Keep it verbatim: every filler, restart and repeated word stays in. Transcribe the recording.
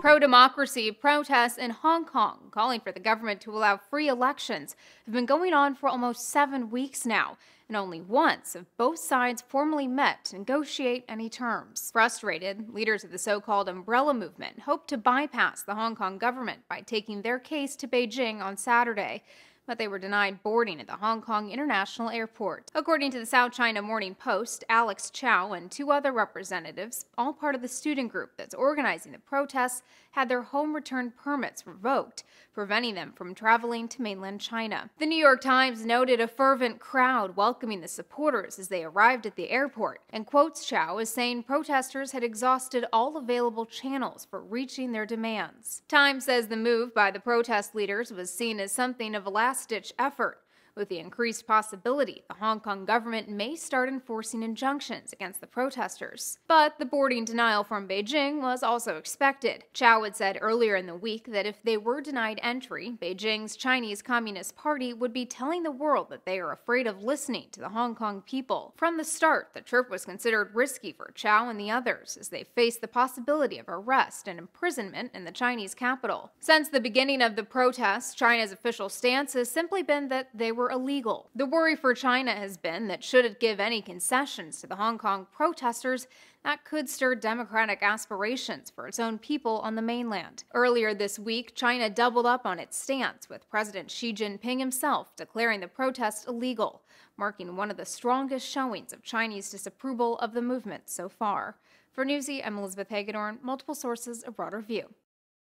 Pro-democracy protests in Hong Kong, calling for the government to allow free elections, have been going on for almost seven weeks now, and only once have both sides formally met to negotiate any terms. Frustrated, leaders of the so-called umbrella movement hoped to bypass the Hong Kong government by taking their case to Beijing on Saturday, but they were denied boarding at the Hong Kong International Airport. According to the South China Morning Post, Alex Chow and two other representatives, all part of the student group that's organizing the protests, had their home return permits revoked, preventing them from traveling to mainland China. The New York Times noted a fervent crowd welcoming the supporters as they arrived at the airport, and quotes Chow as saying protesters had exhausted all available channels for reaching their demands. Time says the move by the protest leaders was seen as something of a last ditch effort, with the increased possibility the Hong Kong government may start enforcing injunctions against the protesters. But the boarding denial from Beijing was also expected. Chow had said earlier in the week that if they were denied entry, Beijing's Chinese Communist Party would be telling the world that they are afraid of listening to the Hong Kong people. From the start, the trip was considered risky for Chow and the others, as they faced the possibility of arrest and imprisonment in the Chinese capital. Since the beginning of the protests, China's official stance has simply been that they were illegal. The worry for China has been that should it give any concessions to the Hong Kong protesters, that could stir democratic aspirations for its own people on the mainland. Earlier this week, China doubled up on its stance, with President Xi Jinping himself declaring the protests illegal, marking one of the strongest showings of Chinese disapproval of the movement so far. For Newsy, I'm Elizabeth Hagedorn, multiple sources, a broader view.